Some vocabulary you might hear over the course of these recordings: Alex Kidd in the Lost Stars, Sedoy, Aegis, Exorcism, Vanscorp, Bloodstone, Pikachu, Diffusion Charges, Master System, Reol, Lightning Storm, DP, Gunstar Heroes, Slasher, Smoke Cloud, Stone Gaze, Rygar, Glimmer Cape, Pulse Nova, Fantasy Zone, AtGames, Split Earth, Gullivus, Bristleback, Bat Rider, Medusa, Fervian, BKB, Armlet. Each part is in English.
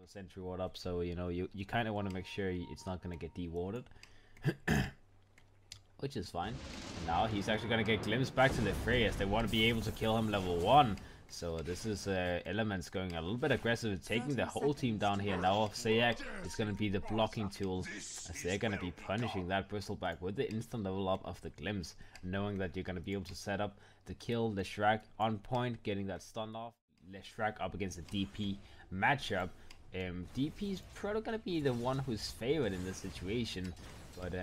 the sentry ward up, so you know you kind of want to make sure it's not gonna get dewarded, which is fine. And now he's actually gonna get Glimpse back to the fray, as they want to be able to kill him level 1. So this is Elements going a little bit aggressive and taking the whole team down here. Now Sayak is going to be the blocking tool, as they're going to be punishing that Bristleback with the instant level up of the Glimpse, knowing that you're going to be able to set up the kill. Leshrac on point, getting that stun off. Leshrac up against the DP matchup. DP's probably going to be the one who's favored in this situation, but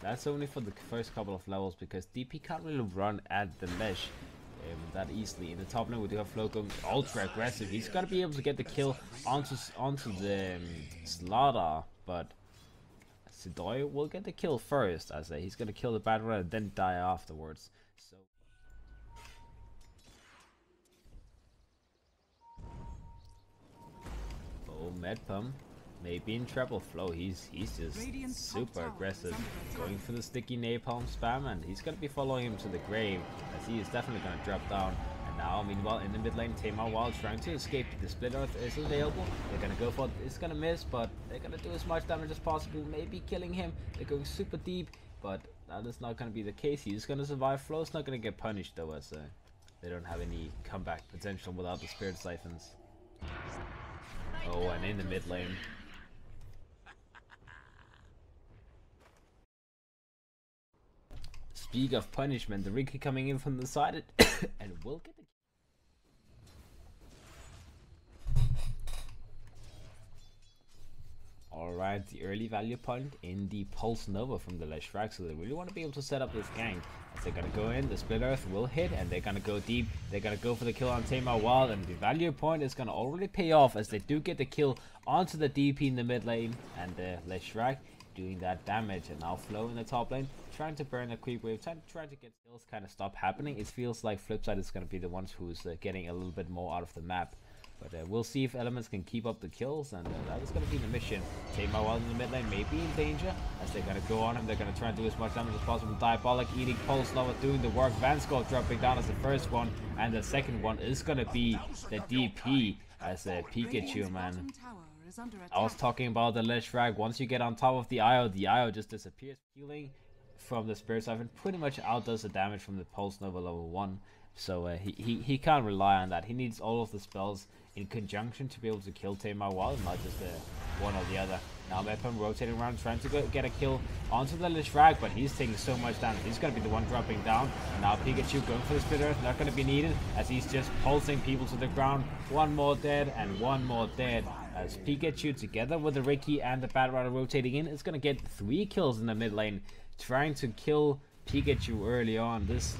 that's only for the first couple of levels, because DP can't really run at the Lesh that easily. In the top lane we do have Flo going ultra aggressive. He's gonna be able to get the kill onto the Slaughter, but Sedoy will get the kill first. I say he's gonna kill the Bat Rider and then die afterwards. So oh, Metapham maybe in trouble. Flo, he's just super aggressive, going for the sticky napalm spam, and he's gonna be following him to the grave, as he is definitely gonna drop down. And now, meanwhile, in the mid lane, Tamar Wild trying to escape. The Split Earth is available. They're gonna go for it. It's gonna miss, but they're gonna do as much damage as possible, maybe killing him. They're going super deep, but that is not gonna be the case. He's gonna survive. Flo's not gonna get punished though, as they don't have any comeback potential without the Spirit Siphons. Oh, and in the mid lane, speak of punishment, the Riki coming in from the side and will get the... Alright, the early value point in the Pulse Nova from the Leshrac, so they really want to be able to set up this gank. As they're going to go in, the Split Earth will hit, and they're going to go deep. They're going to go for the kill on Tamar Wild, and the value point is going to already pay off, as they do get the kill onto the DP in the mid lane, and the Leshrac doing that damage. And now Flo in the top lane trying to burn the creep wave, trying to get kills kind of stop happening. It feels like Flipside is going to be the ones who's getting a little bit more out of the map, but we'll see if Elements can keep up the kills, and that is going to be the mission. Tamar Wild in the mid lane may be in danger, as they're going to go on him. They're going to try and do as much damage as possible. Diabolic eating Pulse Nova, doing the work. Vanscorp dropping down as the first one, and the second one is going to be the DP, as Pikachu, man. I was talking about the Leshrac. Once you get on top of the IO just disappears. Healing from the Spirit Siphon pretty much outdoes the damage from the Pulse Nova level 1. So he can't rely on that. He needs all of the spells in conjunction to be able to kill Tamar Wild, not just one or the other. Now Metapham rotating around, trying to go get a kill onto the Leshrac, but he's taking so much damage. He's going to be the one dropping down. And now Pikachu going for the Split Earth, not going to be needed, as he's just pulsing people to the ground. One more dead and one more dead. As Pikachu together with the Riki and the Bat Rider rotating in is going to get 3 kills in the mid lane, trying to kill Pikachu early on. This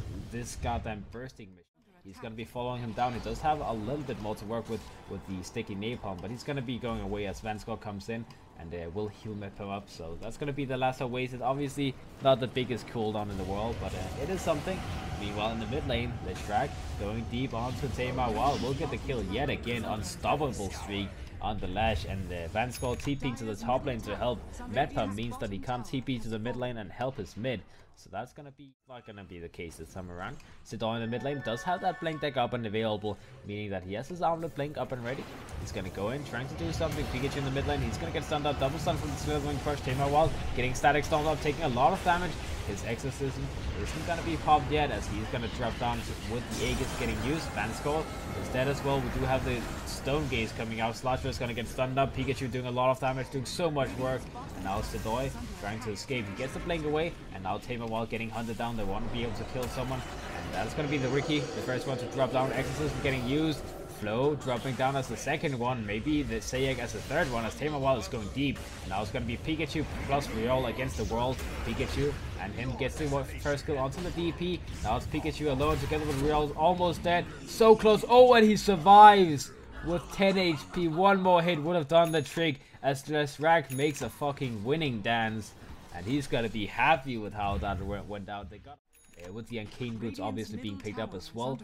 goddamn bursting mission. He's going to be following him down. He does have a little bit more to work with the sticky napalm, but he's going to be going away as Vanscorp comes in and will heal Metapham up. So that's going to be the last of wasted. Obviously not the biggest cooldown in the world, but it is something. Meanwhile in the mid lane, Leshrac going deep onto Tamar Wild. We'll get the kill yet again. Unstoppable streak on the Lash, and Vanscorp TPing to the top lane to help Metapham means that he can't TP to the mid lane and help his mid. So that's gonna be not gonna be the case this time around. Sedoy in the mid lane does have that blink deck up and available, meaning that he has his Armlet blink up and ready. He's gonna go in, trying to do something. Pikachu in the mid lane, he's gonna get stunned up, double stun from the Slithering Crush. Tamar Wild getting static stunned up, taking a lot of damage. His Exorcism isn't gonna be popped yet, as he's gonna drop down with the Aegis getting used. Vanscorp is dead as well. We do have the Stone Gaze coming out. Slasher is gonna get stunned up. Pikachu doing a lot of damage, doing so much work. And now Sedoy trying to escape. He gets the blink away, and now Tamar while getting hunted down. They want to be able to kill someone, and that's going to be the Riki, the first one to drop down. Exorcism getting used, Flo dropping down as the second one, maybe the Sayek as the third one, as Tamar Wild is going deep. Now it's going to be Pikachu plus Reol against the world. Pikachu and him gets the first kill onto the DP. Now it's Pikachu alone together with Reol, almost dead, so close. Oh, and he survives with 10 HP. One more hit would have done the trick, as Leshrac makes a fucking winning dance. And he's got to be happy with how that went down. They got with the Arcane Boots obviously being picked up as well,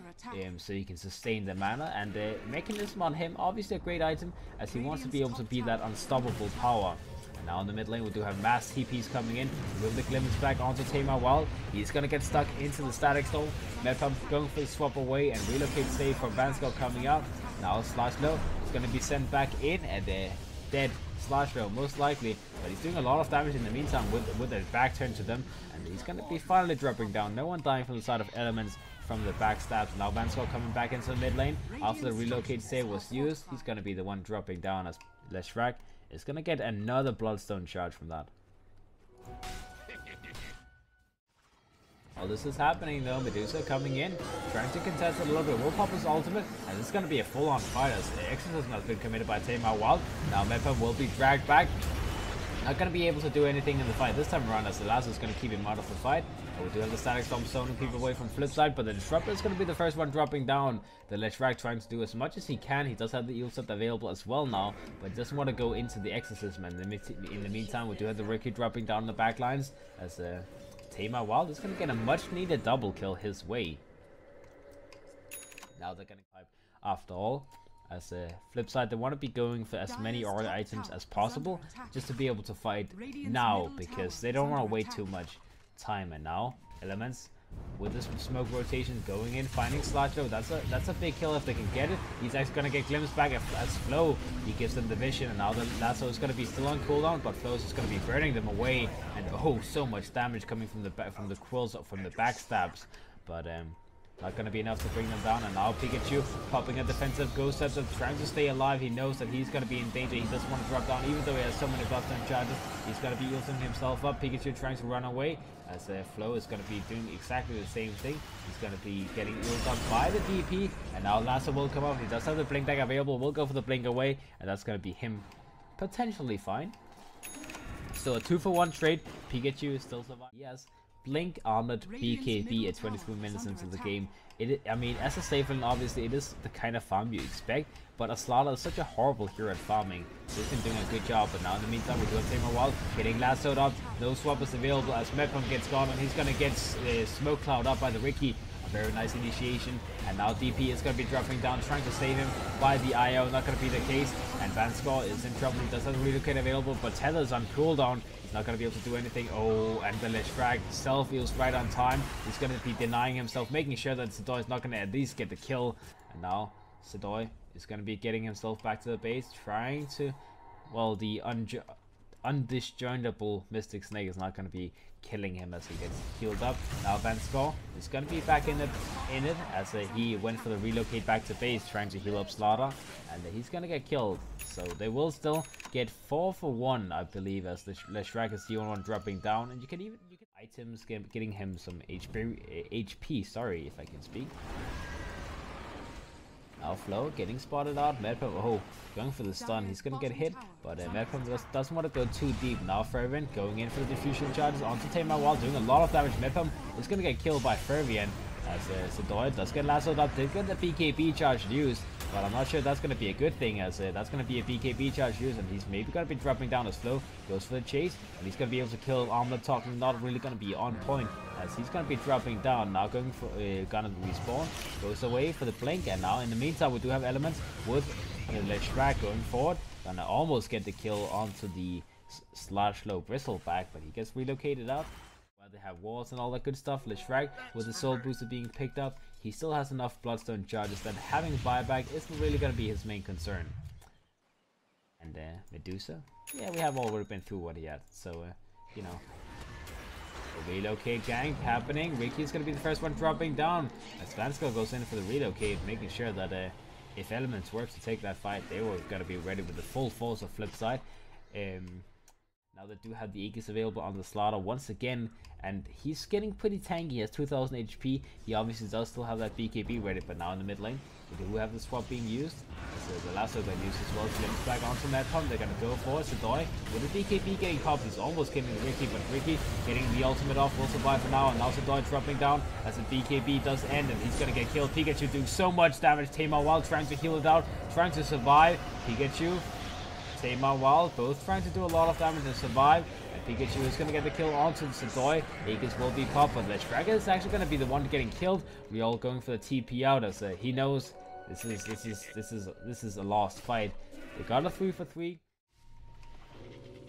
so he can sustain the mana. And the mechanism on him, obviously a great item, as he wants to be able to be that unstoppable power. And now in the mid lane, we do have mass TPs coming in. With the Glimpse back onto Tamar Wild, he's going to get stuck into the Static Storm. Metapham going for the swap away and relocate save from Vanscorp coming up. Now Slasher is going to be sent back in, and they're dead. Slasher most likely, but he's doing a lot of damage in the meantime with his back turned to them, and he's going to be finally dropping down. No one dying from the side of Elements from the backstabs. Now Vanscorp coming back into the mid lane after the relocate save was used. He's going to be the one dropping down as Leshrac is going to get another Bloodstone charge from that. While this is happening though, Medusa coming in, trying to contest it a little bit. Will pop his ultimate, and this is going to be a full-on fight as the Exorcism has been committed by Tamar Wild. Now Metapham will be dragged back. Not going to be able to do anything in the fight this time around as the lasso is going to keep him out of the fight. And we do have the Static Storm zoning people away from Flipside, but the Disruptor is going to be the first one dropping down. The Leshrac trying to do as much as he can. He does have the Eel set available as well now, but he doesn't want to go into the Exorcism. And in the meantime, we do have the Riki dropping down the back lines as Tamar Wild is going to get a much needed double kill his way. Now they're going to pipe after all. As a flip side, they want to be going for as many order items as possible just to be able to fight now, because they don't want to wait too much time. And now Elements with this smoke rotation going in, finding Slasher. That's a big kill if they can get it. He's actually going to get Glimpse back as Flo. He gives them the vision, and now the lasso is going to be still on cooldown, but Flo's is going to be burning them away. And oh, so much damage coming from the quills, from the backstabs, but not going to be enough to bring them down. And now Pikachu popping a defensive ghost sets up, trying to stay alive. He knows that he's going to be in danger. He doesn't want to drop down, even though he has so many Bloodstone charges. He's going to be using himself up. Pikachu trying to run away as Flo is going to be doing exactly the same thing. He's going to be getting healed up by the DP, and now Lasso will come up. He does have the blink deck available. Will go for the blink away, and that's going to be him potentially fine. So a 2-for-1 trade. Pikachu is still surviving. Yes. Blink, Armlet, BKB at 23 minutes into the game. I mean, as a safe lane, obviously, it is the kind of farm you expect, but Aslala is such a horrible hero at farming. So he's been doing a good job, but now in the meantime, we do have Tamar Wild getting lassoed up. No swap is available as Metapham gets gone, and he's going to get Smoke Cloud up by the Riki. A very nice initiation, and now DP is going to be dropping down, trying to save him by the IO. Not going to be the case, and Vanscorp is in trouble. He does have a relocate available, but Tether's on cooldown. He's not going to be able to do anything. Oh, and the Leshrac self heals right on time. He's going to be denying himself, making sure that Sedoy is not going to at least get the kill. And now Sedoy is going to be getting himself back to the base, trying to, well, the undisjointable Mystic Snake is not going to be killing him as he gets healed up. Now Vanscorp is going to be back in it as he went for the relocate back to base, trying to heal up Slaughter, and he's going to get killed. So they will still get 4-for-1, I believe, as the Leshrac is the only one dropping down, and you can items getting him some HP. Sorry if I can speak. Now Flo getting spotted out. Metapham, oh, going for the stun. He's going to get hit, but Metapham just doesn't want to go too deep. Now Fervian going in for the diffusion charges onto Tamar Wild, doing a lot of damage. Metapham is going to get killed by Fervian as Sedoy does get lassoed up. They get the BKB charge used, but I'm not sure that's going to be a good thing, as that's going to be a BKB charge used, and he's maybe going to be dropping down as Flo goes for the chase, and he's going to be able to kill Armlet Talking. Not really going to be on point as he's going to be dropping down. Now going for gonna respawn, goes away for the blink, and now in the meantime we do have Elements with Leshrac going forward, gonna almost get the kill onto the Slashlo Bristleback, but he gets relocated out. They have walls and all that good stuff. Leshrac with the soul booster being picked up, he still has enough Bloodstone charges that having buyback isn't really going to be his main concern. And Medusa, yeah, we have already been through what he had, so you know. The relocate gang happening. Riki is going to be the first one dropping down as Vanscorp goes in for the relocate, making sure that if Elements works to take that fight, they were going to be ready with the full force of Flipside. Now they do have the Aegis available on the Slaughter once again, and he's getting pretty tanky. He has 2000 HP. He obviously does still have that BKB ready, but now in the mid lane, we do have the swap being used. So the lasso being used as well. Glimpse back onto Metapham. They're going to go for it. Sedoy with the BKB getting popped. He's almost getting Riki, but Riki getting the ultimate off will survive for now. And now Sedoy dropping down as the BKB does end, and he's going to get killed. Pikachu doing so much damage. Tamar Wild trying to heal it out, trying to survive. Pikachu, Tamar Wild both trying to do a lot of damage and survive, and Pikachu is going to get the kill onto Sedoy. Aegis will be popped, but Leshrac is actually going to be the one getting killed. Reol going for the TP out as he knows this is a lost fight. They got a 3-for-3.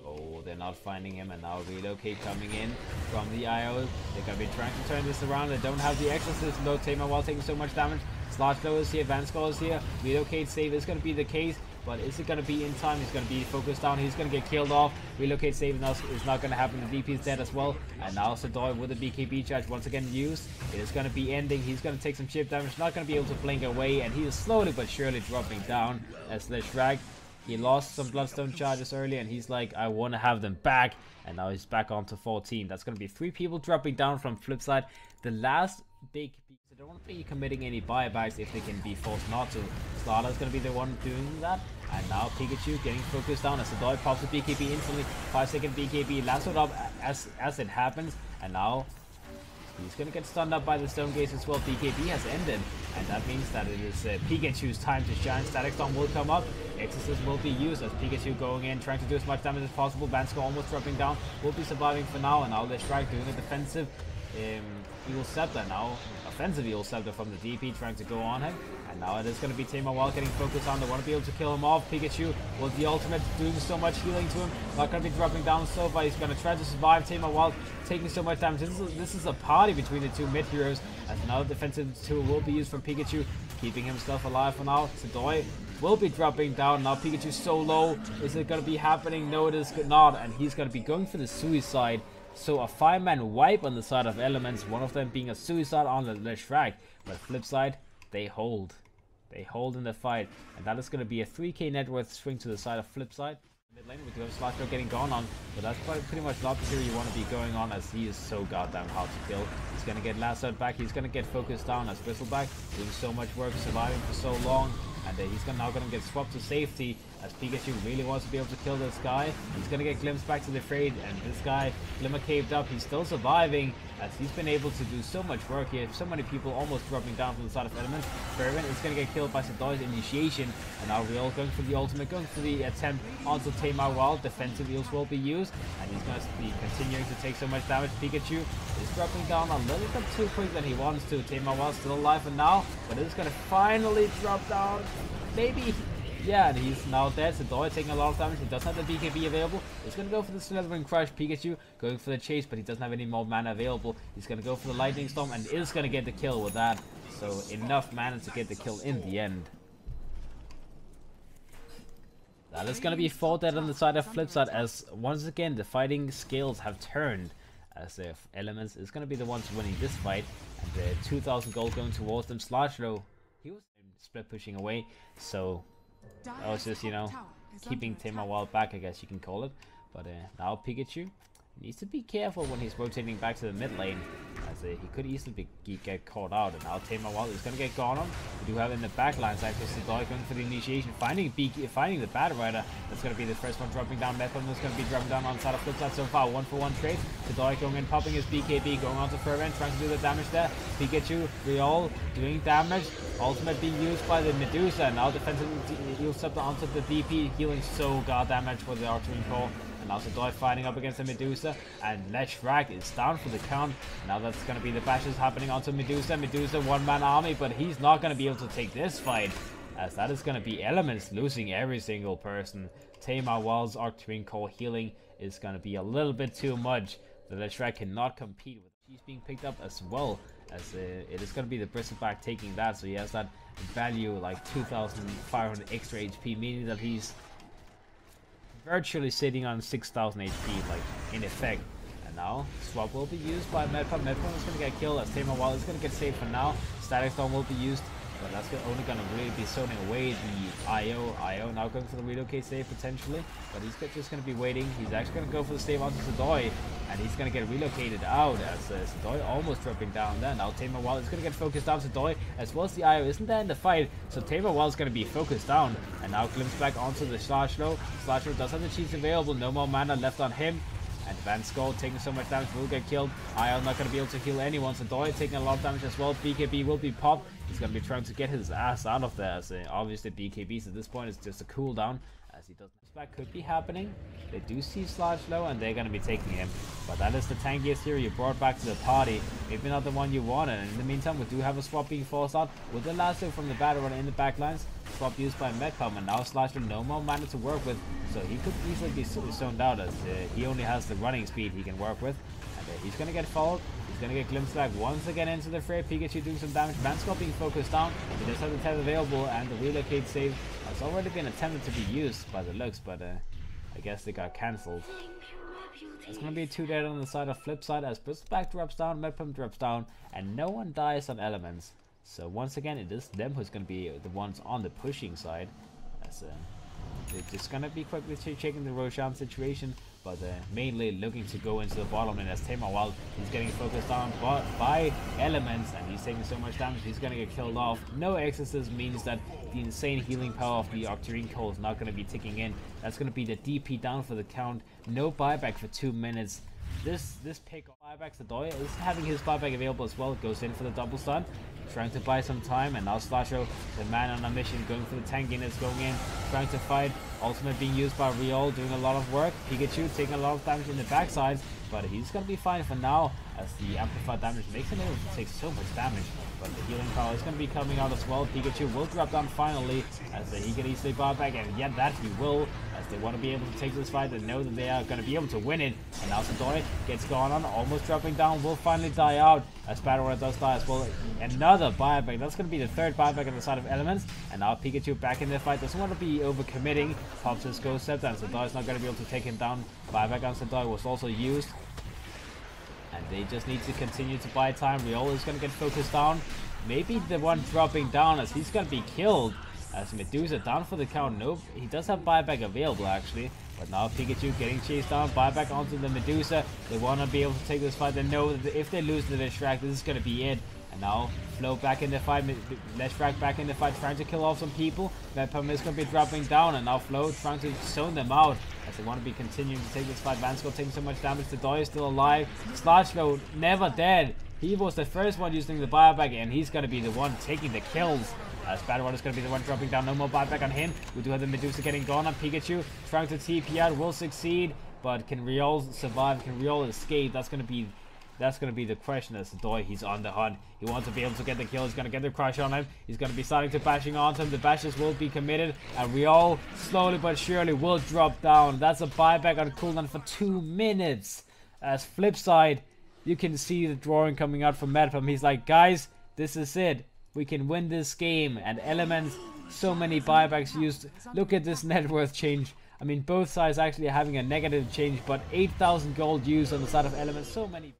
Oh, they're not finding him, and now relocate coming in from the IO. They're going to be trying to turn this around. They don't have the Exorcism though. Tamar Wild taking so much damage. Slashlo is here, Vanscorp is here, relocate save is going to be the case, but is it going to be in time? He's going to be focused down, he's going to get killed off, relocate save is not going to happen, the DP is dead as well, and now Sedoy with the BKB charge once again used, it is going to be ending, he's going to take some chip damage, not going to be able to blink away, and he is slowly but surely dropping down as Leshrac. He lost some Bloodstone charges early, and he's like, I want to have them back. And now he's back on to 14. That's going to be 3 people dropping down from Flipside. The last big piece. They don't want to be committing any buybacks if they can be forced not to. Slada's going to be the one doing that. And now Pikachu getting focused down as Sedoy pops the BKB instantly. 5-second BKB lassoed up as it happens. And now he's going to get stunned up by the Stone Gaze as well. BKB has ended, and that means that it is Pikachu's time to shine. Static Storm will come up. Exorcism will be used as Pikachu going in, trying to do as much damage as possible. Vanscorp almost dropping down. Will be surviving for now, and now Leshrac doing a defensive Evil Scepter. Now offensive Evil Scepter from the DP trying to go on him. And now it is going to be Tamar Wild getting focused on. They want to be able to kill him off. Pikachu with the ultimate doing so much healing to him. Not going to be dropping down so far. He's going to try to survive. Tamar Wild taking so much damage. This is a party between the two mid heroes. As another defensive tool will be used from Pikachu, keeping himself alive for now. Sedoy will be dropping down. Now Pikachu's so low. Is it going to be happening? No, it is not. And he's going to be going for the suicide. So a 5-man wipe on the side of Elements, one of them being a suicide on the Leshrac. But Flipside, they hold. They hold in the fight. And that is going to be a 3k net worth swing to the side of Flipside. Mid lane, we do have Slasher getting gone on, but that's pretty much not the hero you want to be going on, as he is so goddamn hard to kill. He's going to get lassoed back. He's going to get focused down as Bristleback doing so much work, surviving for so long. And he's now going to get swapped to safety as Pikachu really wants to be able to kill this guy. He's going to get Glimpse back to the fray, and this guy, Glimmer caved up. He's still surviving as he's been able to do so much work here. So many people almost dropping down from the side of Elements. Fervian is going to get killed by Sedoy's initiation. And now Reol going for the ultimate, going for the attempt onto Tamar Wild. Defensive heals will be used. And he's going to be continuing to take so much damage. Pikachu is dropping down a little bit too quick than he wants to. Tamar Wild still alive for now, but it's going to finally drop down. Maybe, yeah, and he's now dead. Sedoy taking a lot of damage. He doesn't have the BKB available. He's going to go for the Slithering Crush. Pikachu going for the chase, but he doesn't have any more mana available. He's going to go for the Lightning Storm and is going to get the kill with that. So enough mana to get the kill in the end. That is going to be 4 dead on the side of Flipside, as once again the fighting scales have turned, as if Elements is going to be the ones winning this fight. And the 2,000 gold going towards them. Slasher, he was split pushing away, so I was just, you know, keeping Tamar Wild back, I guess you can call it. But now Pikachu needs to be careful when he's rotating back to the mid lane, as he could easily get caught out. And now Tamar Wild is going to get gone on. We do have in the back lines actually Sedoy going for the initiation, finding the Bat Rider. That's going to be the first one dropping down. Metapham is going to be dropping down on side of Flipside so far. 1-for-1 trade. Sedoy going in, popping his BKB, going on to Fervian, trying to do the damage there. Pikachu, Reol doing damage. Ultimate being used by the Medusa. Now defensive heal scepter onto the DP, healing so goddamn much for the Arcane Core. Now Sedoy fighting up against the Medusa, and Leshrac is down for the count. Now that's going to be the bashes happening onto Medusa. Medusa one-man army, but he's not going to be able to take this fight, as that is going to be Elements losing every single person. Tamar Wild's Arcturine Core healing is going to be a little bit too much. The Leshrac cannot compete with. She's being picked up as well, as it is going to be the Bristleback taking that, so he has that value like 2,500 extra HP, meaning that he's virtually sitting on 6,000 HP, like, in effect. And now swap will be used by Metapham. Metapham is going to get killed as Tamar Wild is going to get saved for now. Static Storm will be used, but that's only going to really be zoning away the IO. IO now going for the relocate save potentially, but he's just going to be waiting. He's actually going to go for the save onto Sedoy, and he's going to get relocated out as Sedoy almost dropping down there. Now Tamar Wild is going to get focused down. Sedoy as well as the IO isn't there in the fight, so Tamar Wild is going to be focused down. And now Glimpse back onto the Shachlo. Shachlo does have the cheats available, no more mana left on him. And Vanscorp taking so much damage will get killed. IO not going to be able to heal anyone. Sedoy taking a lot of damage as well. BKB will be popped. He's going to be trying to get his ass out of there. So obviously BKBs at this point is just a cooldown, as he doesn't. That could be happening. They do see Slasher, and they're going to be taking him. But that is the tankiest hero you brought back to the party. Maybe not the one you wanted. And in the meantime, we do have a swap being forced out with the lasso from the battle runner in the backlines. Swap used by Metcom, and now Slasher no more mana to work with, so he could easily be zoned out, as he only has the running speed he can work with. And he's going to get followed. He's going to get Glimpse back once again into the fray. Pikachu doing some damage. Vanscorp being focused down. He does have the tether available, and the relocate save has already been attempted to be used by the looks, but I guess they got cancelled. It's going to be 2 dead on the side of Flipside as Bristleback drops down, Metapham drops down, and no one dies on Elements. So once again, it is them who's going to be the ones on the pushing side. As, they're just going to be quickly checking the Roshan situation, but mainly looking to go into the bottom lane as Tamar Wild is getting focused on by Elements, and he's taking so much damage he's going to get killed off. No Exorcism means that the insane healing power of the Octarine Coal is not going to be ticking in. That's going to be the DP down for the count. No buyback for 2 minutes. This pick buyback, Sedoy is having his buyback available as well. Goes in for the double stun, trying to buy some time, and now Slasher, the man on a mission, going for the tank units, going in, trying to fight. Ultimate being used by Reol, doing a lot of work. Pikachu taking a lot of damage in the backside, but he's going to be fine for now as the amplified damage makes him able to take so much damage. But the healing power is going to be coming out as well. Pikachu will drop down finally as he can easily bar back, and yet that he will, as they want to be able to take this fight. They know that they are going to be able to win it. And now Sedoy gets gone on, almost dropping down, will finally die out as Bat Rider does die as well. Another buyback, that's going to be the third buyback on the side of Elements. And now Pikachu back in the fight, doesn't want to be overcommitting. Pops his Ghost Scepter, and Sedoy is not going to be able to take him down. Buyback on Sedoy was also used. And they just need to continue to buy time. Reol is going to get focused down. Maybe the one dropping down as he's going to be killed. As Medusa down for the count. Nope, he does have buyback available actually. But now Pikachu getting chased down. Buyback onto the Medusa. They want to be able to take this fight. They know that if they lose to Leshrac, this is going to be it. And now Flo back in the fight. Leshrac back in the fight, trying to kill off some people. Metapham is going to be dropping down. And now Flo trying to zone them out. As they want to be continuing to take this fight. Vanscorp taking so much damage. Sedoy is still alive. Shachlo never dead. He was the first one using the buyback, and he's going to be the one taking the kills. As Bat Rider is going to be the one dropping down. No more buyback on him. We do have the Medusa getting gone on Pikachu. Trying to TP out. Will succeed. But can Reol survive? Can Reol escape? That's going to be the question as Sedoy, he's on the hunt. He wants to be able to get the kill. He's going to get the crush on him. He's going to be starting to bashing onto him. The bashes will be committed. And Reol slowly but surely will drop down. That's a buyback on cooldown for 2 minutes. As Flipside, you can see the drawing coming out from Metapham. He's like, guys, this is it. We can win this game. And Elements, so many buybacks used. Look at this net worth change. I mean, both sides actually having a negative change. But 8,000 gold used on the side of Elements. So many.